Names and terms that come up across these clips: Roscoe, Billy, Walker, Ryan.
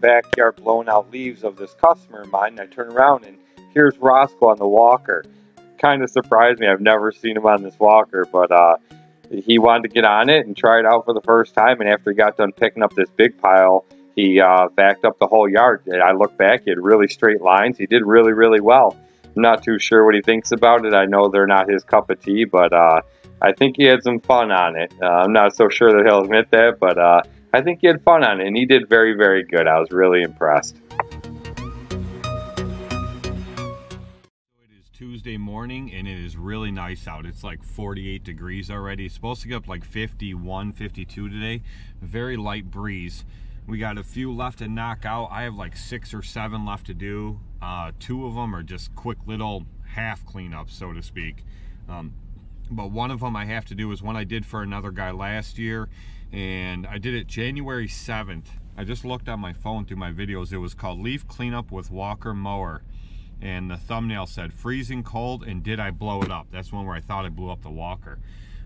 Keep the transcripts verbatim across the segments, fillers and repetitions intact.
backyard blowing out leaves of this customer of mine, and I turn around and here's Roscoe on the walker. Kind of surprised me. I've never seen him on this walker, but uh, he wanted to get on it and try it out for the first time, and after he got done picking up this big pile, he uh, backed up the whole yard. I looked back, he had really straight lines. He did really, really well. I'm not too sure what he thinks about it. I know they're not his cup of tea, but uh, I think he had some fun on it. Uh, I'm not so sure that he'll admit that, but uh, I think he had fun on it, and he did very, very good. I was really impressed. Tuesday morning, and it is really nice out. It's like forty-eight degrees already. It's supposed to get up like fifty-one, fifty-two today. Very light breeze. We got a few left to knock out. I have like six or seven left to do. Uh, two of them are just quick little half cleanups, so to speak. Um, but one of them I have to do is one I did for another guy last year, and I did it January seventh. I just looked on my phone through my videos. It was called Leaf Cleanup with Walker Mower. And the thumbnail said freezing cold and did I blow it up. That's one where I thought I blew up the walker,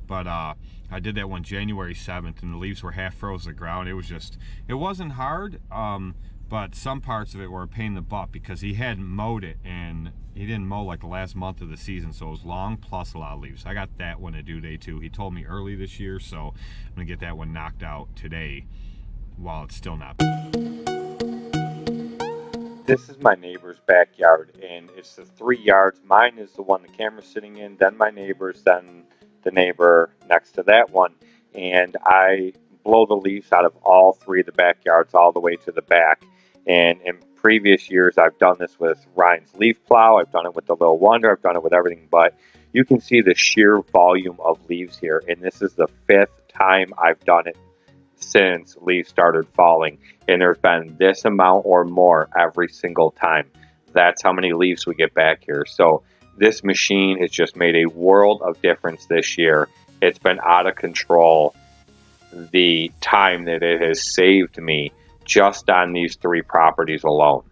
but uh I did that one January seventh, and the leaves were half froze to the ground. It was just, it wasn't hard, um but some parts of it were a pain in the butt because he had mowed it, and he didn't mow like the last month of the season, so it was long plus a lot of leaves. I got that one to do day two. He told me early this year, so I'm gonna get that one knocked out today while it's still not. This is my neighbor's backyard, and it's the three yards. Mine is the one the camera's sitting in, then my neighbor's, then the neighbor next to that one. And I blow the leaves out of all three of the backyards all the way to the back. And in previous years, I've done this with Ryan's leaf plow. I've done it with the Little Wonder. I've done it with everything, but you can see the sheer volume of leaves here. And this is the fifth time I've done it since leaves started falling, and there's been this amount or more every single time. That's how many leaves we get back here. So this machine has just made a world of difference this year. It's been out of control, the time that it has saved me just on these three properties alone.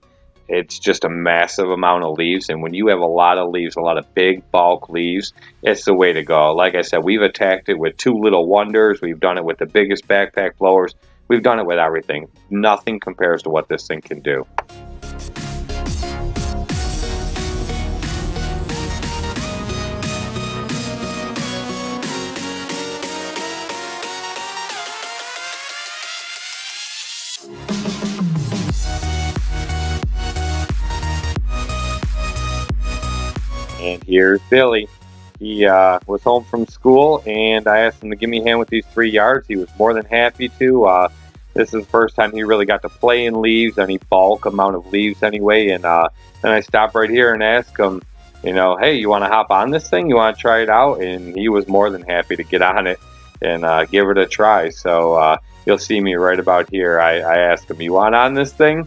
It's just a massive amount of leaves, and when you have a lot of leaves, a lot of big bulk leaves, it's the way to go. Like I said, we've attacked it with two Little Wonders. We've done it with the biggest backpack blowers. We've done it with everything. Nothing compares to what this thing can do. And here's Billy. He uh, was home from school, and I asked him to give me a hand with these three yards. He was more than happy to. Uh, this is the first time he really got to play in leaves, any bulk amount of leaves anyway. And uh, then I stopped right here and asked him, you know, hey, you want to hop on this thing? You want to try it out? And he was more than happy to get on it and uh, give it a try. So uh, you'll see me right about here. I, I asked him, you want on this thing?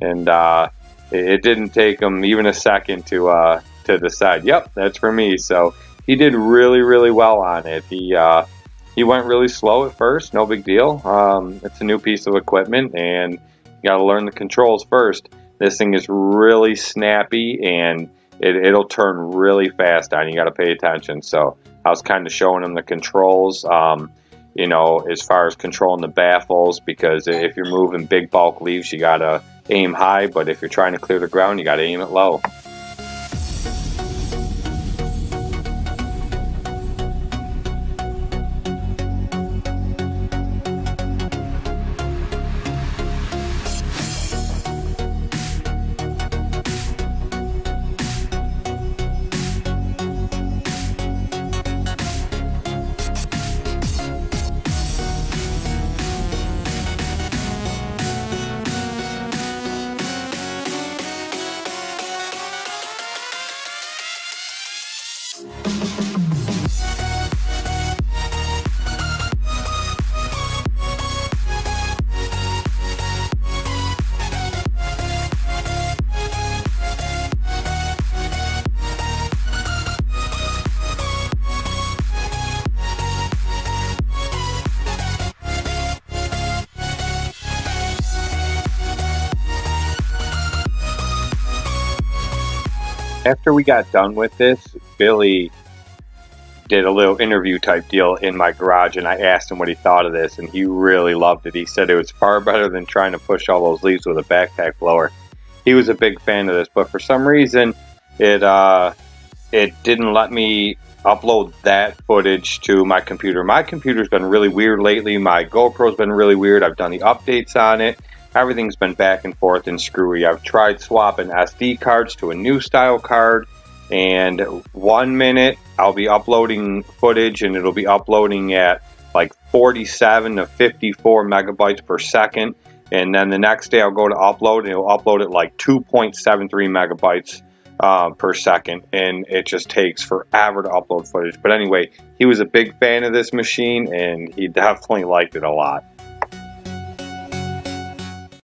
And uh, it, it didn't take him even a second to... Uh, to decide, yep, that's for me. So he did really, really well on it. He uh, he went really slow at first, no big deal. Um, it's a new piece of equipment, and you got to learn the controls first. This thing is really snappy, and it, it'll turn really fast on. You got to pay attention. So I was kind of showing him the controls, um, you know, as far as controlling the baffles, because if you're moving big bulk leaves, you got to aim high, but if you're trying to clear the ground, you got to aim it low. After we got done with this, Billy did a little interview type deal in my garage, and I asked him what he thought of this, and he really loved it. He said it was far better than trying to push all those leaves with a backpack blower. He was a big fan of this, but for some reason it uh, it didn't let me upload that footage to my computer. My computer's been really weird lately. My GoPro's been really weird. I've done the updates on it. Everything's been back and forth and screwy. I've tried swapping S D cards to a new style card, and one minute I'll be uploading footage and it'll be uploading at like forty-seven to fifty-four megabytes per second, and then the next day I'll go to upload and it'll upload at like two point seven three megabytes Uh, per second, and it just takes forever to upload footage. But anyway, he was a big fan of this machine and he definitely liked it a lot.